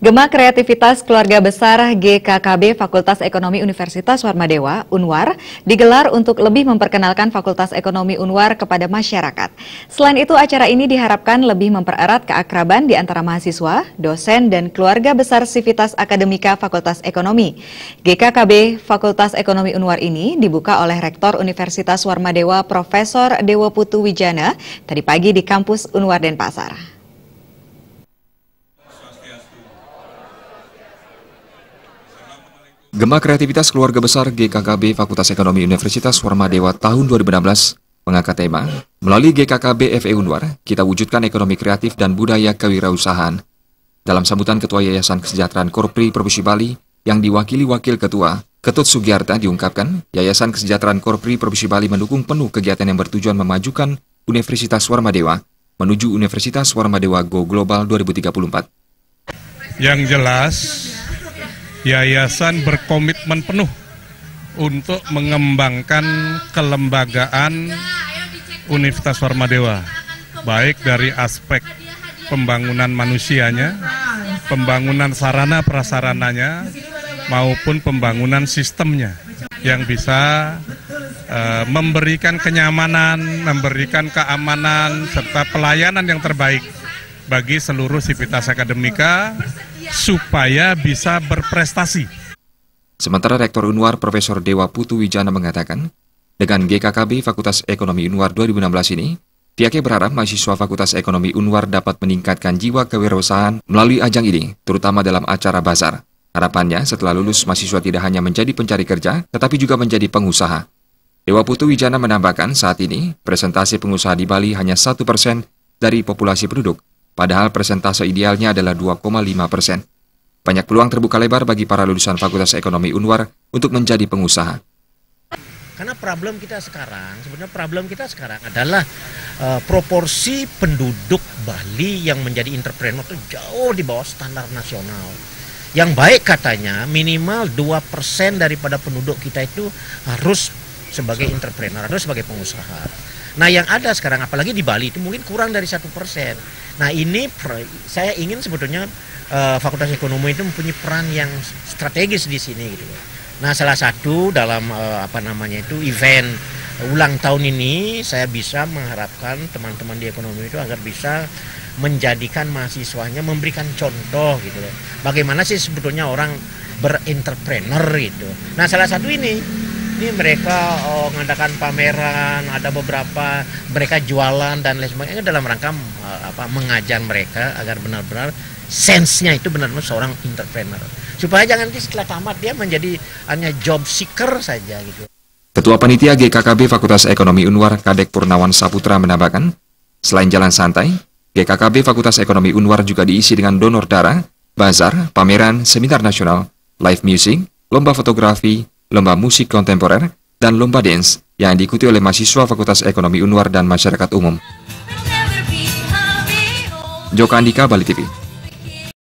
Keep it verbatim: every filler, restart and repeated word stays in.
Gema Kreativitas Keluarga Besar G K K B Fakultas Ekonomi Universitas Warmadewa, UNWAR, digelar untuk lebih memperkenalkan Fakultas Ekonomi UNWAR kepada masyarakat. Selain itu, acara ini diharapkan lebih mempererat keakraban di antara mahasiswa, dosen, dan keluarga besar Civitas Akademika Fakultas Ekonomi. G K K B Fakultas Ekonomi UNWAR ini dibuka oleh Rektor Universitas Warmadewa Profesor Dewa Putu Wijana tadi pagi di kampus UNWAR Denpasar. Gema Kreativitas Keluarga Besar G K K B Fakultas Ekonomi Universitas Warmadewa tahun dua ribu enam belas mengangkat tema, melalui G K K B F E UNWAR, kita wujudkan ekonomi kreatif dan budaya kewirausahaan. Dalam sambutan Ketua Yayasan Kesejahteraan Korpri Provinsi Bali yang diwakili Wakil Ketua Ketut Sugiarta diungkapkan, Yayasan Kesejahteraan Korpri Provinsi Bali mendukung penuh kegiatan yang bertujuan memajukan Universitas Warmadewa menuju Universitas Warmadewa Go Global dua ribu tiga puluh empat. Yang jelas, Yayasan berkomitmen penuh untuk mengembangkan kelembagaan Universitas Warmadewa, baik dari aspek pembangunan manusianya, pembangunan sarana prasarananya, maupun pembangunan sistemnya yang bisa uh, memberikan kenyamanan, memberikan keamanan, serta pelayanan yang terbaik bagi seluruh Civitas Akademika, supaya bisa berprestasi. Sementara Rektor UNWAR Profesor Dewa Putu Wijana mengatakan, dengan G K K B Fakultas Ekonomi UNWAR dua ribu enam belas ini, pihaknya berharap mahasiswa Fakultas Ekonomi UNWAR dapat meningkatkan jiwa kewirausahaan melalui ajang ini, terutama dalam acara bazar. Harapannya setelah lulus mahasiswa tidak hanya menjadi pencari kerja, tetapi juga menjadi pengusaha. Dewa Putu Wijana menambahkan saat ini, presentasi pengusaha di Bali hanya satu persen dari populasi penduduk, padahal persentase idealnya adalah dua koma lima persen. Banyak peluang terbuka lebar bagi para lulusan Fakultas Ekonomi UNWAR untuk menjadi pengusaha. Karena problem kita sekarang, sebenarnya problem kita sekarang adalah uh, proporsi penduduk Bali yang menjadi entrepreneur itu jauh di bawah standar nasional. Yang baik katanya minimal dua persen daripada penduduk kita itu harus sebagai entrepreneur, harus sebagai pengusaha. Nah, yang ada sekarang, apalagi di Bali, itu mungkin kurang dari satu persen. Nah, ini saya ingin sebetulnya uh, Fakultas Ekonomi itu mempunyai peran yang strategis di sini, gitu. Nah, salah satu dalam uh, apa namanya itu event ulang tahun ini, saya bisa mengharapkan teman-teman di ekonomi itu agar bisa menjadikan mahasiswanya memberikan contoh, gitu. Bagaimana sih sebetulnya orang berentrepreneur, gitu. Nah, salah satu ini. Ini mereka oh, mengadakan pameran, ada beberapa mereka jualan dan lain sebagainya dalam rangka apa mengajar mereka agar benar-benar sense-nya itu benar-benar seorang entrepreneur. Supaya jangan nanti setelah tamat dia menjadi hanya job seeker saja, gitu. Ketua Panitia G K K B Fakultas Ekonomi UNWAR Kadek Purnawan Saputra menambahkan, selain jalan santai, G K K B Fakultas Ekonomi UNWAR juga diisi dengan donor darah, bazar, pameran, seminar nasional, live music, lomba fotografi, lomba musik kontemporer, dan lomba dance yang diikuti oleh mahasiswa Fakultas Ekonomi UNWAR dan masyarakat umum. Joko Andika, Bali T V.